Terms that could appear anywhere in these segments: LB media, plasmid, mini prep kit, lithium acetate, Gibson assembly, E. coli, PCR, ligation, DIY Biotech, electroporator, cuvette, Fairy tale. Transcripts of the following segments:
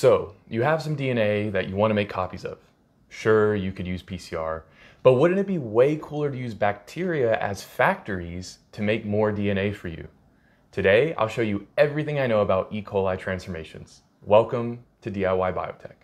So you have some DNA that you want to make copies of. Sure, you could use PCR, but wouldn't it be way cooler to use bacteria as factories to make more DNA for you? Today, I'll show you everything I know about E. coli transformations. Welcome to DIY Biotech.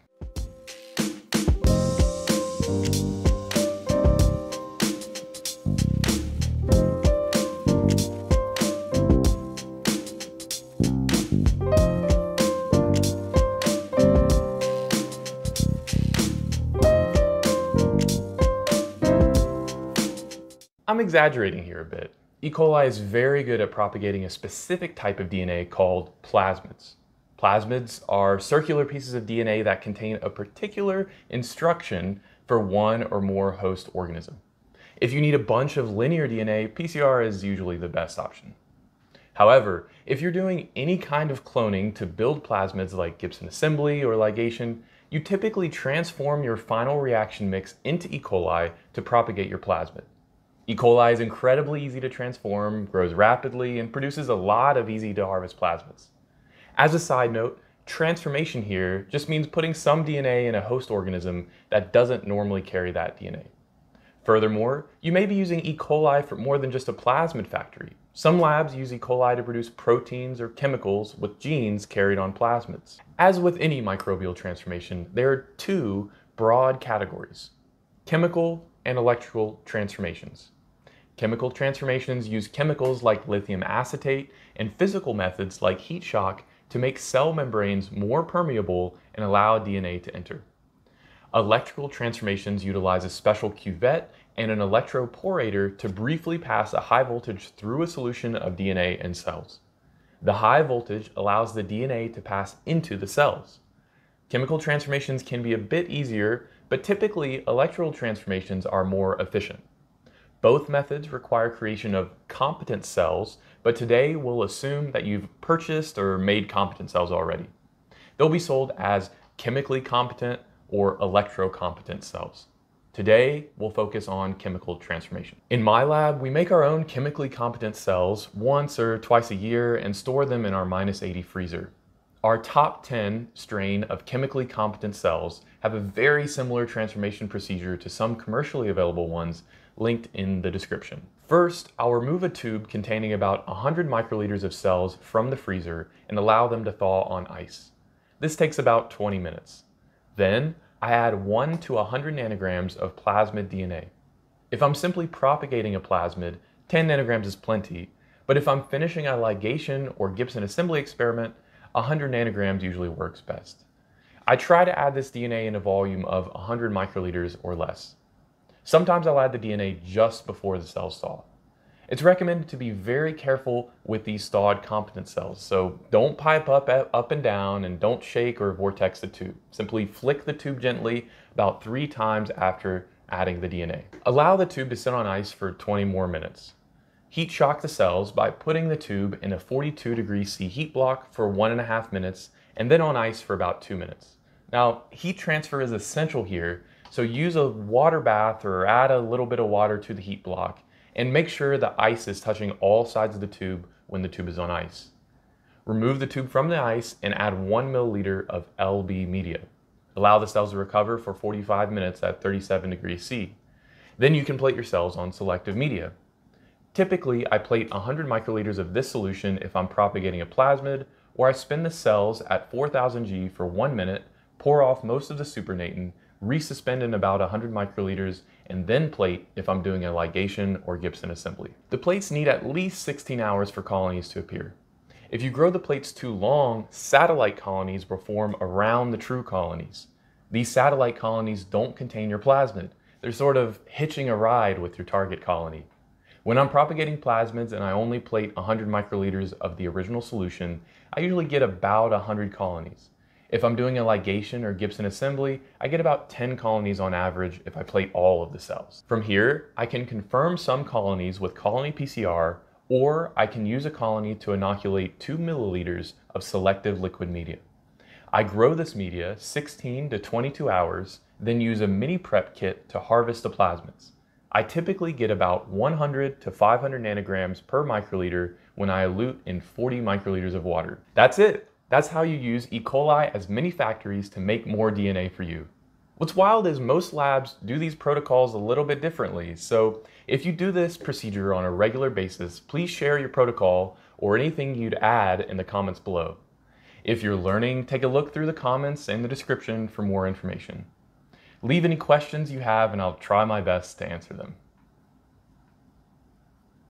I'm exaggerating here a bit. E. coli is very good at propagating a specific type of DNA called plasmids. Plasmids are circular pieces of DNA that contain a particular instruction for one or more host organism. If you need a bunch of linear DNA, PCR is usually the best option. However, if you're doing any kind of cloning to build plasmids like Gibson assembly or ligation, you typically transform your final reaction mix into E. coli to propagate your plasmid. E. coli is incredibly easy to transform, grows rapidly, and produces a lot of easy-to-harvest plasmids. As a side note, transformation here just means putting some DNA in a host organism that doesn't normally carry that DNA. Furthermore, you may be using E. coli for more than just a plasmid factory. Some labs use E. coli to produce proteins or chemicals with genes carried on plasmids. As with any microbial transformation, there are two broad categories: chemical and electrical transformations. Chemical transformations use chemicals like lithium acetate and physical methods like heat shock to make cell membranes more permeable and allow DNA to enter. Electrical transformations utilize a special cuvette and an electroporator to briefly pass a high voltage through a solution of DNA and cells. The high voltage allows the DNA to pass into the cells. Chemical transformations can be a bit easier, but typically electrical transformations are more efficient. Both methods require creation of competent cells, but today we'll assume that you've purchased or made competent cells already. They'll be sold as chemically competent or electrocompetent cells. Today, we'll focus on chemical transformation. In my lab, we make our own chemically competent cells once or twice a year and store them in our -80 freezer. Our top 10 strain of chemically competent cells have a very similar transformation procedure to some commercially available ones linked in the description. First, I'll remove a tube containing about 100 microliters of cells from the freezer and allow them to thaw on ice. This takes about 20 minutes. Then, I add 1 to 100 nanograms of plasmid DNA. If I'm simply propagating a plasmid, 10 nanograms is plenty, but if I'm finishing a ligation or Gibson assembly experiment, 100 nanograms usually works best. I try to add this DNA in a volume of 100 microliters or less. Sometimes I'll add the DNA just before the cells thaw. It's recommended to be very careful with these thawed competent cells, so don't pipe up and down and don't shake or vortex the tube. Simply flick the tube gently about 3 times after adding the DNA. Allow the tube to sit on ice for 20 more minutes. Heat shock the cells by putting the tube in a 42°C heat block for 1.5 minutes and then on ice for about 2 minutes. Now, heat transfer is essential here, so use a water bath or add a little bit of water to the heat block and make sure the ice is touching all sides of the tube when the tube is on ice. Remove the tube from the ice and add 1 milliliter of LB media. Allow the cells to recover for 45 minutes at 37°C. Then you can plate your cells on selective media. Typically, I plate 100 microliters of this solution if I'm propagating a plasmid, or I spin the cells at 4000 G for 1 minute, pour off most of the supernatant, resuspend in about 100 microliters, and then plate if I'm doing a ligation or Gibson assembly. The plates need at least 16 hours for colonies to appear. If you grow the plates too long, satellite colonies will form around the true colonies. These satellite colonies don't contain your plasmid. They're sort of hitching a ride with your target colony. When I'm propagating plasmids and I only plate 100 microliters of the original solution, I usually get about 100 colonies. If I'm doing a ligation or Gibson assembly, I get about 10 colonies on average if I plate all of the cells. From here, I can confirm some colonies with colony PCR, or I can use a colony to inoculate 2 milliliters of selective liquid media. I grow this media 16 to 22 hours, then use a mini prep kit to harvest the plasmids. I typically get about 100 to 500 nanograms per microliter when I elute in 40 microliters of water. That's it. That's how you use E. coli as mini factories to make more DNA for you. What's wild is most labs do these protocols a little bit differently, so if you do this procedure on a regular basis, please share your protocol or anything you'd add in the comments below. If you're learning, take a look through the comments and the description for more information. Leave any questions you have and I'll try my best to answer them.